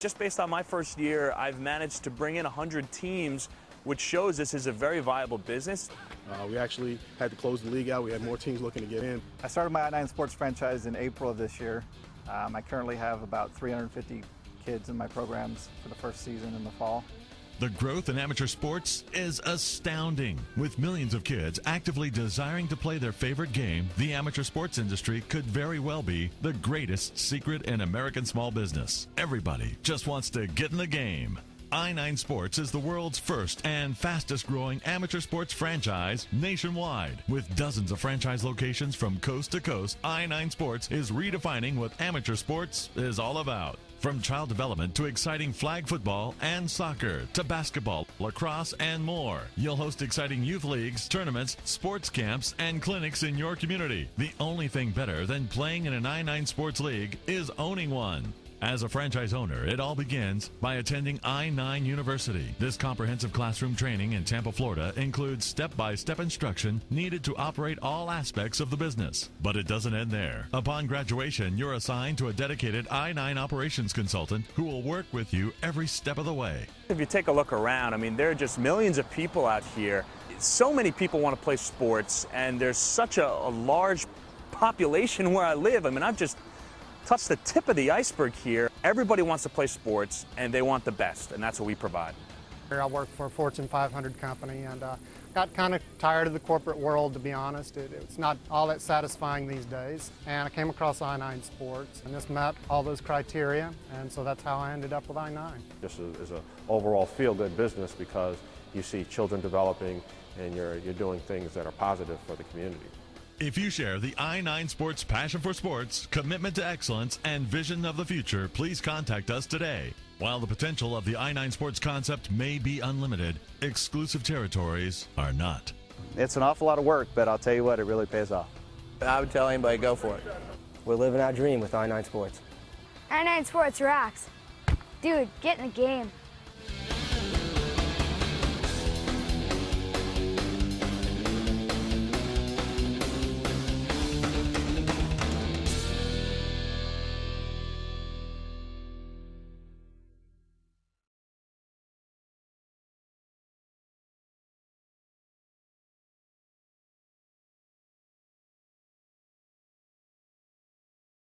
Just based on my first year, I've managed to bring in 100 teams, which shows this is a very viable business. We actually had to close the league out. We had more teams looking to get in. I started my i9 Sports franchise in April of this year. I currently have about 350 kids in my programs for the first season in the fall. The growth in amateur sports is astounding. With millions of kids actively desiring to play their favorite game, the amateur sports industry could very well be the greatest secret in American small business. Everybody just wants to get in the game. i9 Sports is the world's first and fastest growing amateur sports franchise nationwide. With dozens of franchise locations from coast to coast, i9 Sports is redefining what amateur sports is all about. From child development to exciting flag football and soccer to basketball, lacrosse, and more. You'll host exciting youth leagues, tournaments, sports camps, and clinics in your community. The only thing better than playing in an i9 Sports league is owning one. As a franchise owner, it all begins by attending i9 University. This comprehensive classroom training in Tampa, Florida includes step-by-step instruction needed to operate all aspects of the business. But it doesn't end there. Upon graduation, you're assigned to a dedicated i9 operations consultant who will work with you every step of the way. If you take a look around, I mean, there are just millions of people out here. So many people want to play sports, and there's such a large population where I live. I mean, I've just touched the tip of the iceberg here. Everybody wants to play sports, and they want the best, and that's what we provide. I work for a Fortune 500 company, and got kind of tired of the corporate world, to be honest. It's not all that satisfying these days, and I came across i9 Sports, and this met all those criteria, and so that's how I ended up with i9. This is an overall feel-good business because you see children developing, and you're doing things that are positive for the community. If you share the i9 Sports passion for sports, commitment to excellence, and vision of the future, please contact us today. While the potential of the i9 Sports concept may be unlimited, exclusive territories are not. It's an awful lot of work, but I'll tell you what, it really pays off. I would tell anybody, go for it. We're living our dream with i9 Sports. i9 Sports rocks. Dude, get in the game.